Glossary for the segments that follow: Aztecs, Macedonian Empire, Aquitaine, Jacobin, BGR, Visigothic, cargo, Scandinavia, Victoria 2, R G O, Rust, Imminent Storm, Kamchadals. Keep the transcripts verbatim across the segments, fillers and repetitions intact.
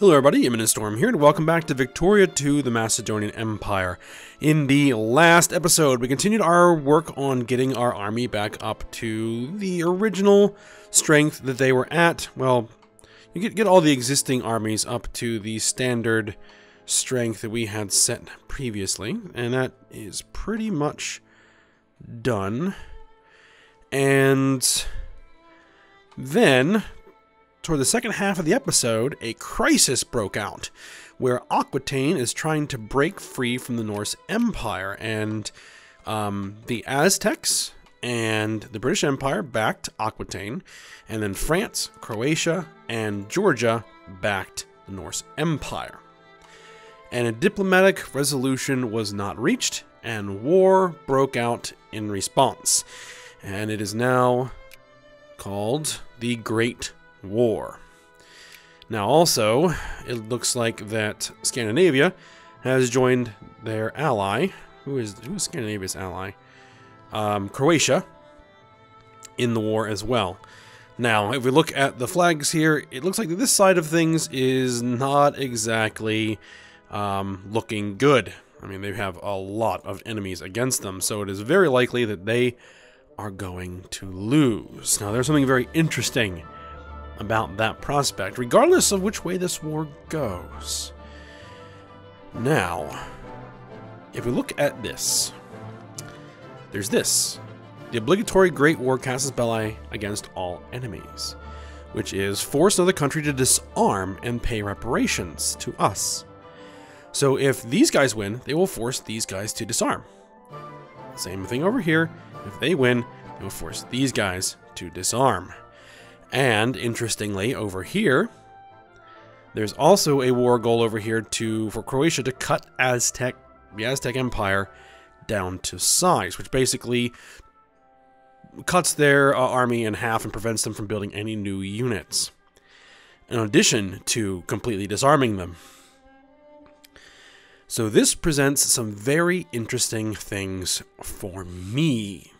Hello everybody, Imminent Storm here, and welcome back to Victoria two, the Macedonian Empire. In the last episode, we continued our work on getting our army back up to the original strength that they were at. Well, you get, get all the existing armies up to the standard strength that we had set previously, and that is pretty much done. And then toward the second half of the episode, a crisis broke out where Aquitaine is trying to break free from the Norse Empire, and um, the Aztecs and the British Empire backed Aquitaine, and then France, Croatia, and Georgia backed the Norse Empire. And a diplomatic resolution was not reached, and war broke out in response. And it is now called the Great War. Now also, it looks like that Scandinavia has joined their ally, who is who is Scandinavia's ally, um, Croatia, in the war as well. Now, if we look at the flags here, it looks like this side of things is not exactly um, looking good. I mean, they have a lot of enemies against them, so it is very likely that they are going to lose. Now, there's something very interesting about that prospect, regardless of which way this war goes. Now, if we look at this, there's this. The obligatory Great War casts a spell against all enemies, which is force another country to disarm and pay reparations to us. So if these guys win, they will force these guys to disarm. Same thing over here. If they win, they will force these guys to disarm. And, interestingly, over here, there's also a war goal over here to for Croatia to cut Aztec, the Aztec Empire down to size, which basically cuts their uh, army in half and prevents them from building any new units, in addition to completely disarming them. So this presents some very interesting things for me,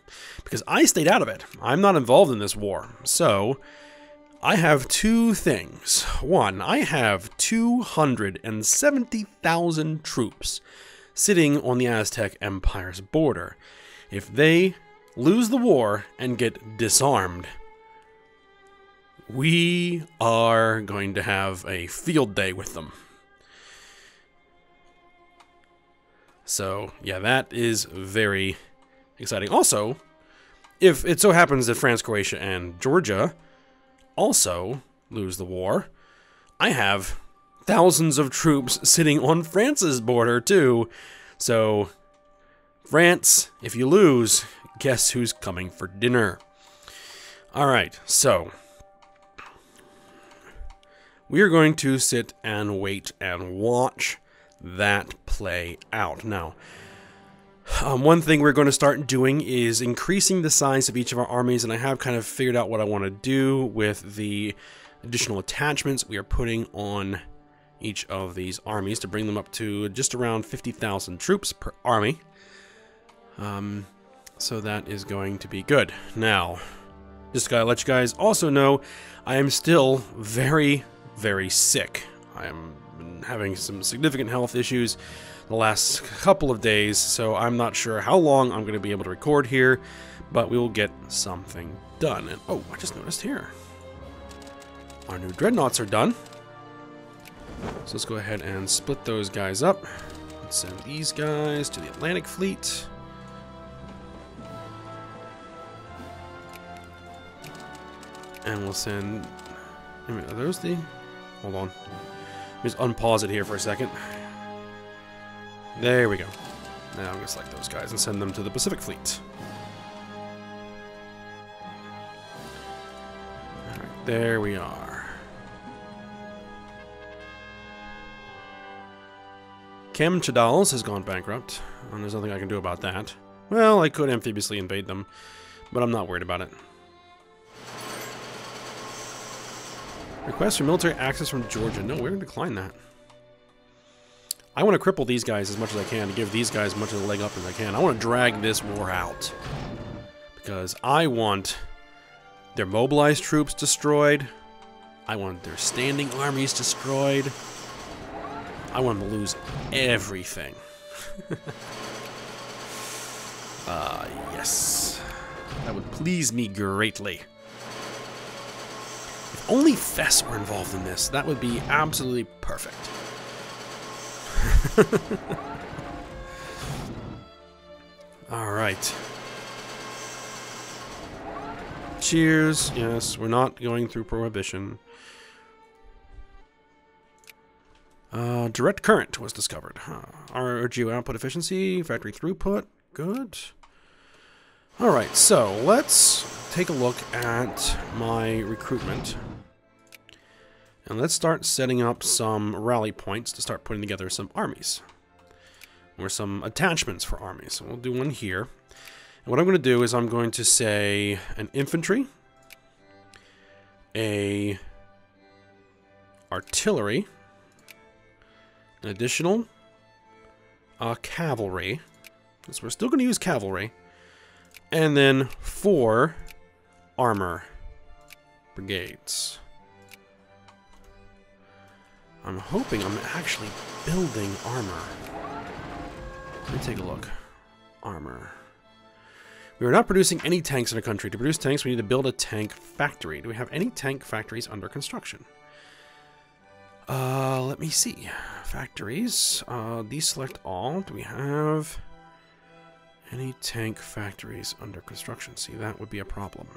because I stayed out of it. I'm not involved in this war. So I have two things. One, I have two hundred seventy thousand troops sitting on the Aztec Empire's border. If they lose the war and get disarmed, we are going to have a field day with them. So yeah, that is very exciting. Also, if it so happens that France, Croatia, and Georgia also lose the war, I have thousands of troops sitting on France's border too. So, France, if you lose, guess who's coming for dinner? All right, so we are going to sit and wait and watch that play out. Now, Um, one thing we're going to start doing is increasing the size of each of our armies, and I have kind of figured out what I want to do with the additional attachments we are putting on each of these armies to bring them up to just around fifty thousand troops per army. Um, so that is going to be good. Now, just gotta let you guys also know, I am still very, very sick. I am having some significant health issues the last couple of days, so I'm not sure how long I'm going to be able to record here, but we will get something done. And oh, I just noticed here, our new dreadnoughts are done. So let's go ahead and split those guys up. Let's send these guys to the Atlantic Fleet. And we'll send, I mean, are those the, hold on. Just unpause it here for a second. There we go. Now I'm going to select those guys and send them to the Pacific Fleet. Alright, there we are. Kamchadals has gone bankrupt, and there's nothing I can do about that. Well, I could amphibiously invade them, but I'm not worried about it. Request for military access from Georgia. No, we're going to decline that. I want to cripple these guys as much as I can to give these guys as much of a leg up as I can. I want to drag this war out, because I want their mobilized troops destroyed. I want their standing armies destroyed. I want them to lose everything. Ah, uh, yes. That would please me greatly. If only Fess were involved in this, that would be absolutely perfect. Alright. Cheers. Yes, we're not going through Prohibition. Uh, direct current was discovered. Huh. R G O output efficiency, factory throughput. Good. Alright, so let's take a look at my recruitment. And let's start setting up some rally points to start putting together some armies. Or some attachments for armies. So we'll do one here. And what I'm going to do is I'm going to say an infantry, a artillery, an additional, a cavalry, because we're still going to use cavalry, and then four armor brigades. I'm hoping I'm actually building armor. Let me take a look. Armor. We are not producing any tanks in our country. To produce tanks, we need to build a tank factory. Do we have any tank factories under construction? Uh, let me see. Factories. Uh, deselect all. Do we have any tank factories under construction? See, that would be a problem.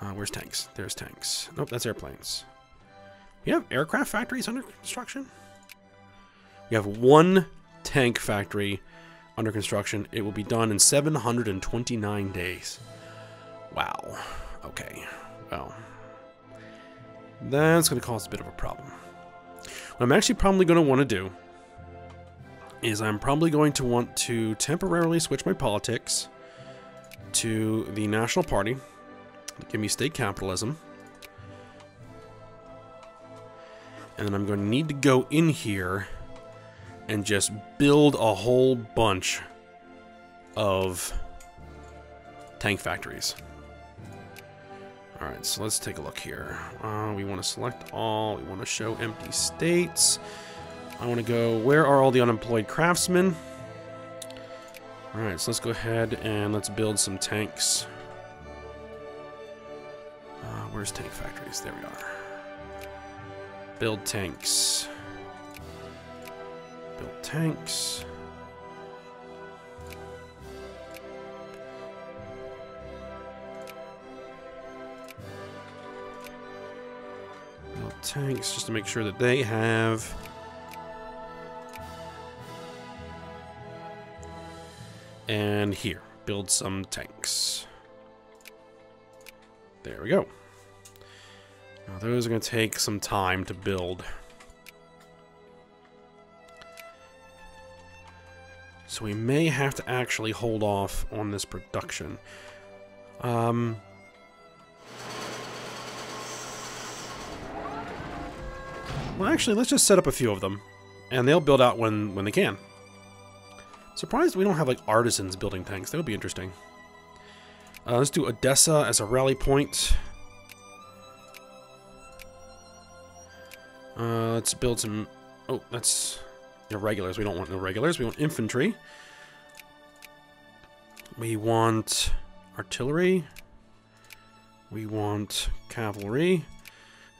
Uh, where's tanks? There's tanks. Nope, that's airplanes. We have aircraft factories under construction? We have one tank factory under construction. It will be done in seven hundred twenty-nine days. Wow. Okay. Well, that's going to cause a bit of a problem. What I'm actually probably going to want to do is I'm probably going to want to temporarily switch my politics to the National Party. Give me state capitalism. And then I'm going to need to go in here and just build a whole bunch of tank factories. Alright, so let's take a look here. Uh, we want to select all. We want to show empty states. I want to go, where are all the unemployed craftsmen? Alright, so let's go ahead and let's build some tanks. Uh, where's tank factories? There we are. Build tanks. Build tanks. Build tanks just to make sure that they have and here, build some tanks. There we go. Now those are going to take some time to build. So we may have to actually hold off on this production. Um, well, actually, let's just set up a few of them, and they'll build out when when they can. Surprised we don't have like artisans building tanks. That would be interesting. Uh, let's do Odessa as a rally point. Uh, let's build some. Oh, that's. Irregulars. We don't want irregulars. We want infantry. We want artillery. We want cavalry.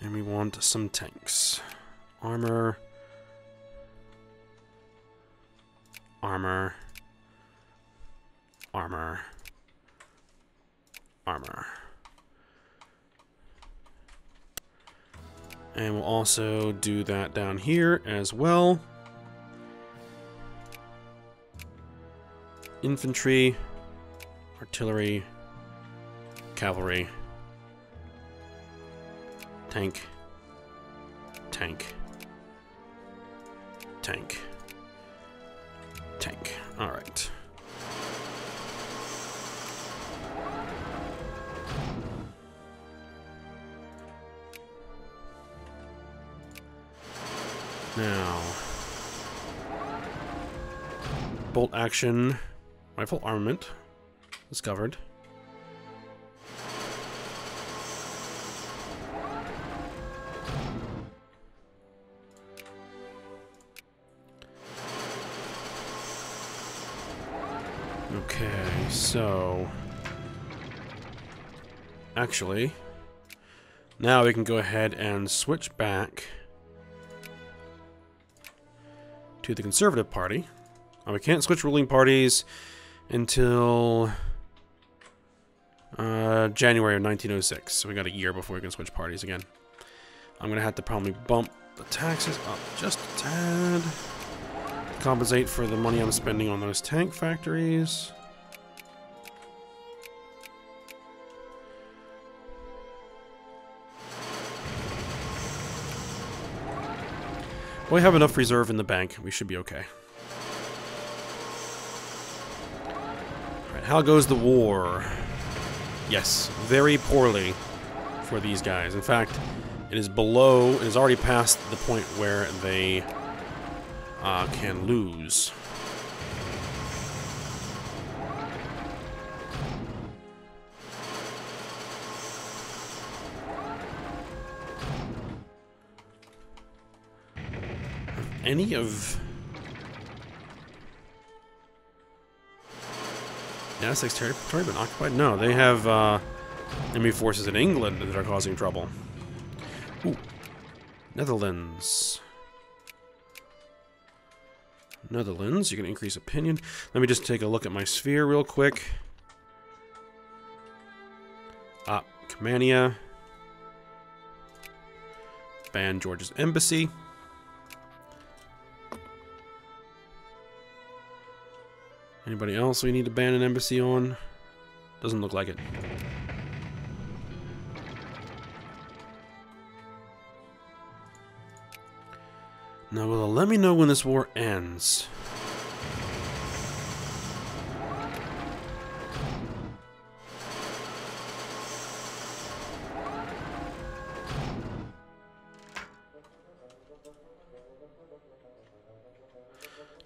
And we want some tanks. Armor. Armor. Armor. Armor. And we'll also do that down here as well. Infantry, artillery, cavalry, tank, tank, tank, tank. All right. Now, bolt action. Rifle armament discovered. Okay, so... Actually, now we can go ahead and switch back to the Conservative Party. Oh, we can't switch ruling parties until uh, January of nineteen oh six. So we got a year before we can switch parties again. I'm going to have to probably bump the taxes up just a tad. Compensate for the money I'm spending on those tank factories. We have enough reserve in the bank. We should be okay. Alright, how goes the war? Yes, very poorly for these guys. In fact, it is below, it is already past the point where they uh, can lose. Any of... The Aztecs territory been occupied? No, they have uh, enemy forces in England that are causing trouble. Ooh. Netherlands. Netherlands, you can increase opinion. Let me just take a look at my sphere real quick. Ah, Kamania. Ban George's embassy. Anybody else we need to ban an embassy on? Doesn't look like it. Now, well, let me know when this war ends.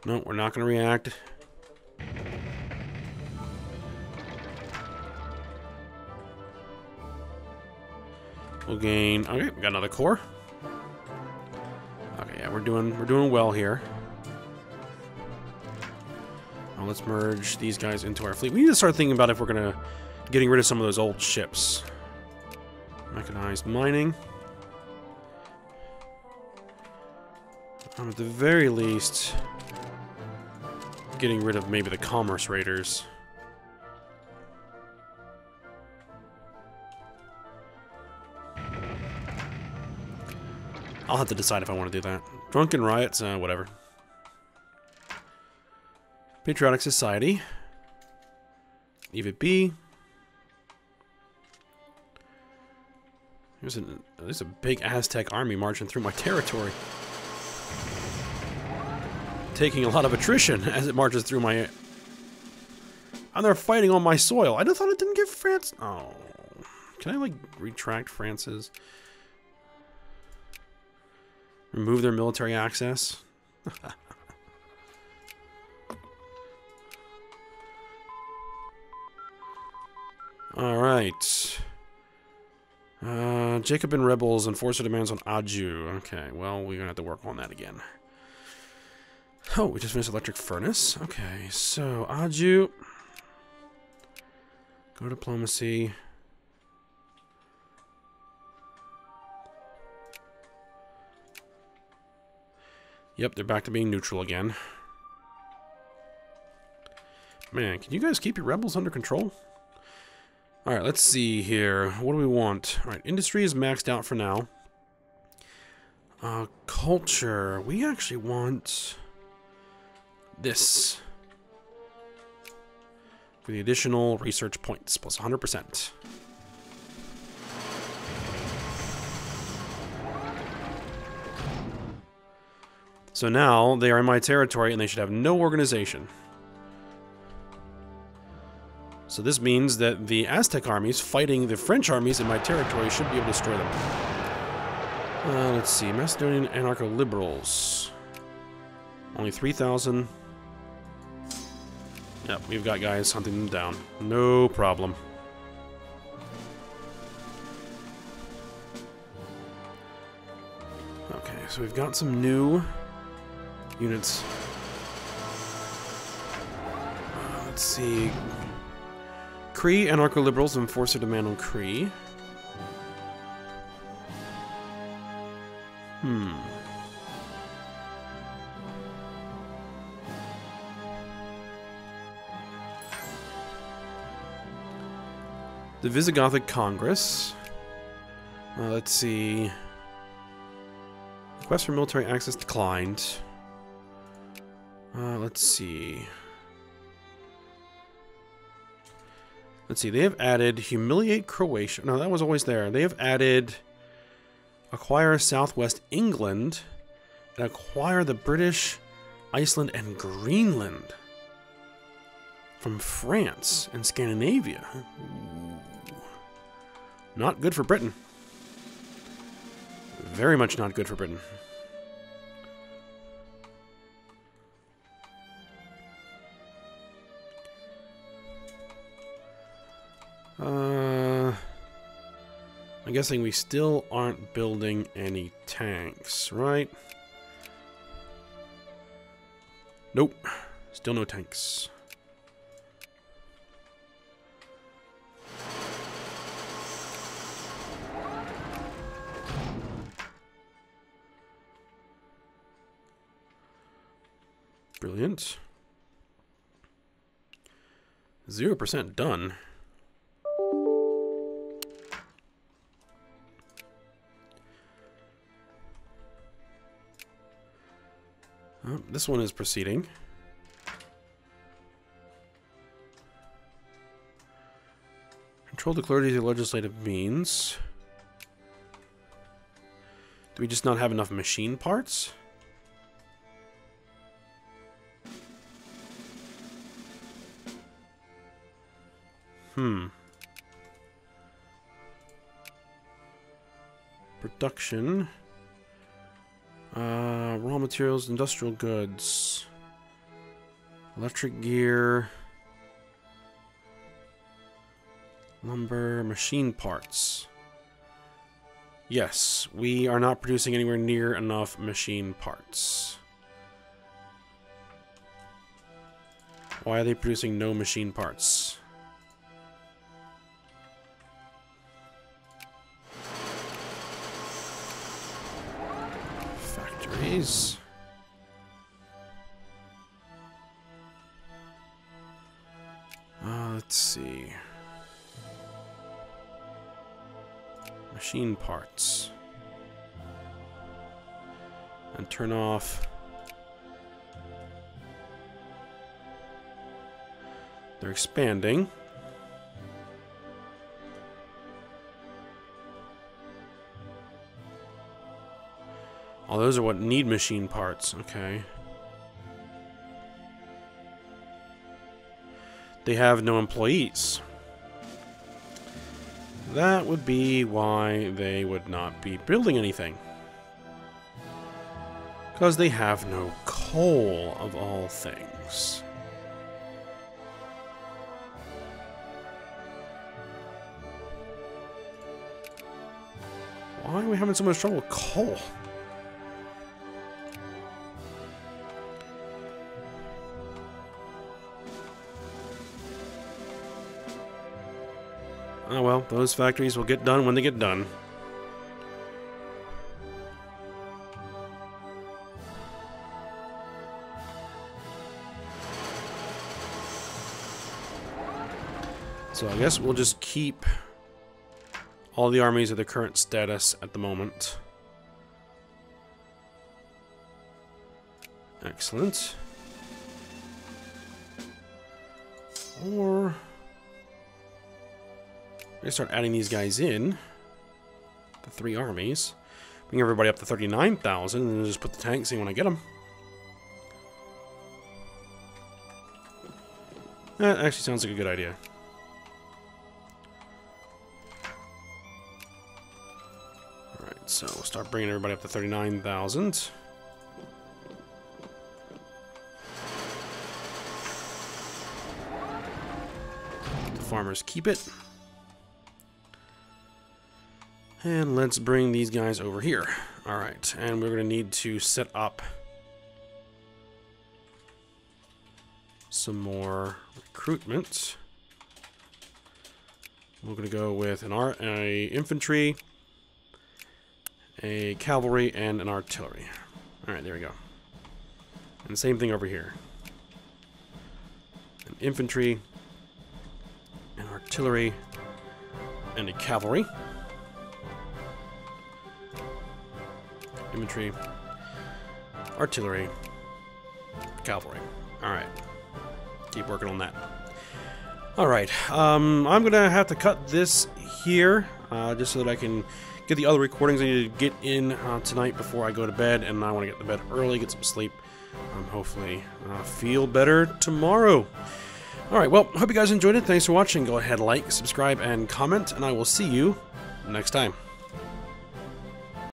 No, we're not going to react. We'll gain. Okay, we got another core. Okay, yeah, we're doing we're doing well here. Well, let's merge these guys into our fleet. We need to start thinking about if we're gonna getting rid of some of those old ships. Mechanized mining. And at the very least, getting rid of maybe the commerce raiders. I'll have to decide if I want to do that. Drunken riots, uh, whatever. Patriotic Society. Leave it be. There's, an, there's a big Aztec army marching through my territory. Taking a lot of attrition as it marches through my... And they're fighting on my soil. I just thought it didn't give France... Oh. Can I, like, retract France's... Remove their military access. All right. Uh, Jacobin rebels enforce their demands on Adju. Okay, well, we're gonna have to work on that again. Oh, we just finished electric furnace. Okay, so Adju. Go diplomacy. Yep, they're back to being neutral again. Man, can you guys keep your rebels under control? Alright, let's see here. What do we want? Alright, industry is maxed out for now. Uh, culture. We actually want this. For the additional research points, plus one hundred percent. So now, they are in my territory, and they should have no organization. So this means that the Aztec armies fighting the French armies in my territory should be able to destroy them. Uh, let's see. Macedonian anarcho-liberals. Only three thousand. Yep, we've got guys hunting them down. No problem. Okay, so we've got some new... units. Uh, Let's see. Cree anarcho-liberals enforce a demand on Cree. Hmm. The Visigothic Congress. Uh, let's see. Request for military access declined. Uh, let's see. Let's see. They have added humiliate Croatia. No, that was always there. They have added acquire Southwest England and acquire the British, Iceland, and Greenland from France and Scandinavia. Not good for Britain. Very much not good for Britain. Uh, I'm guessing we still aren't building any tanks, right? Nope. Still no tanks. Brilliant. Zero percent done. Oh, this one is proceeding. Control the clergy through legislative means. Do we just not have enough machine parts? Hmm. Production. Uh, raw materials, industrial goods. Electric gear. Lumber, machine parts. Yes, we are not producing anywhere near enough machine parts. Why are they producing no machine parts? Jeez. Uh, let's see. Machine parts. And turn off they're expanding. Oh, those are what need machine parts. Okay. They have no employees. That would be why they would not be building anything. Because they have no coal, of all things. Why are we having so much trouble with coal? Oh well, those factories will get done when they get done. So I guess we'll just keep all the armies at their current status at the moment. Excellent. Or I start adding these guys in, the three armies, bring everybody up to thirty-nine thousand, and then just put the tanks in when I get them. That actually sounds like a good idea. Alright, so we'll start bringing everybody up to thirty-nine thousand. The farmers keep it. And let's bring these guys over here. All right, and we're gonna need to set up some more recruitment. We're going to go with an art, a infantry, a cavalry, and an artillery. All right, there we go. And same thing over here. An infantry, an artillery, and a cavalry. Infantry, artillery, cavalry. All right. Keep working on that. All right. Um, I'm going to have to cut this here uh, just so that I can get the other recordings I need to get in uh, tonight before I go to bed. And I want to get to bed early, get some sleep. Um, hopefully uh, feel better tomorrow. All right. Well, hope you guys enjoyed it. Thanks for watching. Go ahead, like, subscribe, and comment. And I will see you next time.